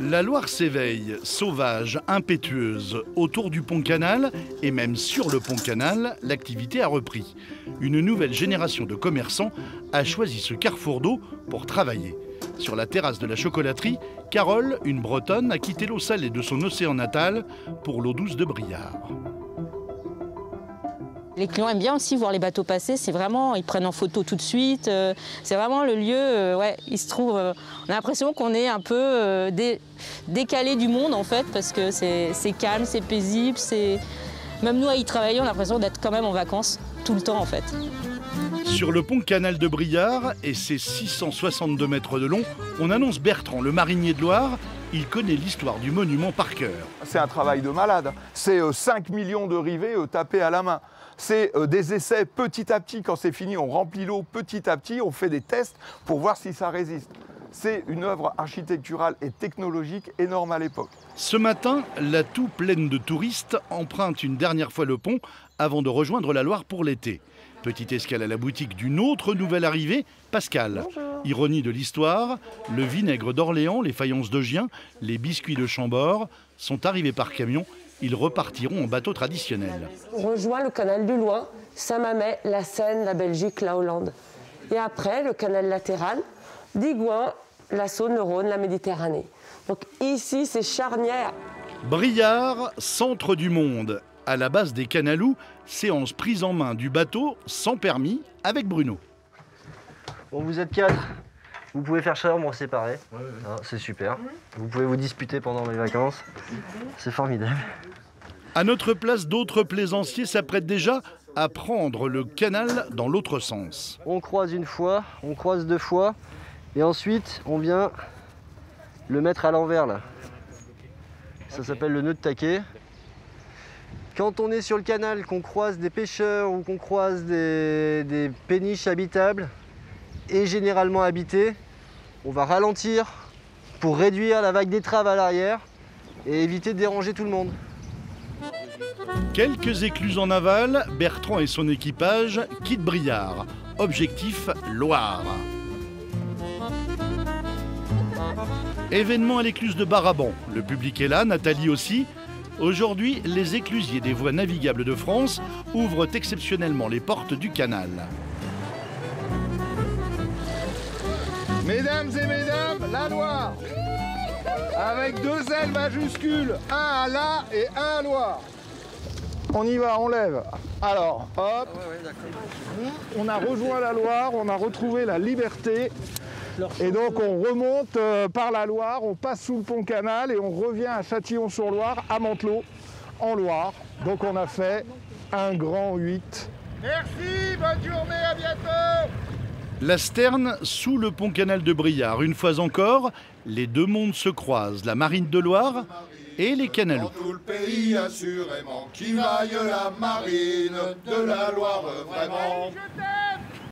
La Loire s'éveille, sauvage, impétueuse. Autour du Pont-Canal, et même sur le Pont-Canal, l'activité a repris. Une nouvelle génération de commerçants a choisi ce carrefour d'eau pour travailler. Sur la terrasse de la chocolaterie, Carole, une Bretonne, a quitté l'eau salée de son océan natal pour l'eau douce de Briard. Les clients aiment bien aussi voir les bateaux passer, c'est vraiment, ils prennent en photo tout de suite, c'est vraiment le lieu, ouais, il se trouve, on a l'impression qu'on est un peu décalé du monde en fait, parce que c'est calme, c'est paisible, c'est... Même nous à y travailler, on a l'impression d'être quand même en vacances tout le temps en fait. Sur le pont-canal de Briard et ses 662 mètres de long, on annonce Bertrand, le marinier de Loire. Il connaît l'histoire du monument par cœur. C'est un travail de malade, c'est 5 millions de rivets tapés à la main. C'est des essais petit à petit, quand c'est fini, on remplit l'eau petit à petit, on fait des tests pour voir si ça résiste. C'est une œuvre architecturale et technologique énorme à l'époque. Ce matin, la toux pleine de touristes emprunte une dernière fois le pont avant de rejoindre la Loire pour l'été. Petite escale à la boutique d'une autre nouvelle arrivée, Pascal. Bonjour. Ironie de l'histoire, le vinaigre d'Orléans, les faïences de Gien, les biscuits de Chambord sont arrivés par camion. Ils repartiront en bateau traditionnel. On rejoint le canal du Loing, Saint-Mamet, la Seine, la Belgique, la Hollande. Et après, le canal latéral, Digoin, la Saône, le Rhône, la Méditerranée. Donc ici, c'est charnière. Briard, centre du monde. À la base des Canalous, séance prise en main du bateau, sans permis, avec Bruno. Bon, vous êtes quatre. Vous pouvez faire chambre séparée, ouais. Ah, c'est super. Vous pouvez vous disputer pendant les vacances, c'est formidable. À notre place, d'autres plaisanciers s'apprêtent déjà à prendre le canal dans l'autre sens. On croise une fois, on croise deux fois, et ensuite on vient le mettre à l'envers là. Ça s'appelle le nœud de taquet. Quand on est sur le canal, qu'on croise des pêcheurs ou qu'on croise des péniches habitables, et généralement habitées, on va ralentir pour réduire la vague d'étrave à l'arrière et éviter de déranger tout le monde. Quelques écluses en aval, Bertrand et son équipage quittent Briard. Objectif Loire. Événement à l'écluse de Barabon. Le public est là, Nathalie aussi. Aujourd'hui, les éclusiers des voies navigables de France ouvrent exceptionnellement les portes du canal. Mesdames et mesdames, la Loire, avec deux L majuscules, un à la et un à Loire. On y va, on lève. Alors, hop, on a rejoint la Loire, on a retrouvé la liberté. Et donc on remonte par la Loire, on passe sous le pont-canal et on revient à Châtillon-sur-Loire, à Mantelot, en Loire. Donc on a fait un grand 8. Merci, bonne journée, à bientôt. La Sterne sous le pont-canal de Briard. Une fois encore, les deux mondes se croisent, la marine de Loire et les Canalous. Dans tout le pays, assurément, qui vaille la marine de la Loire, vraiment.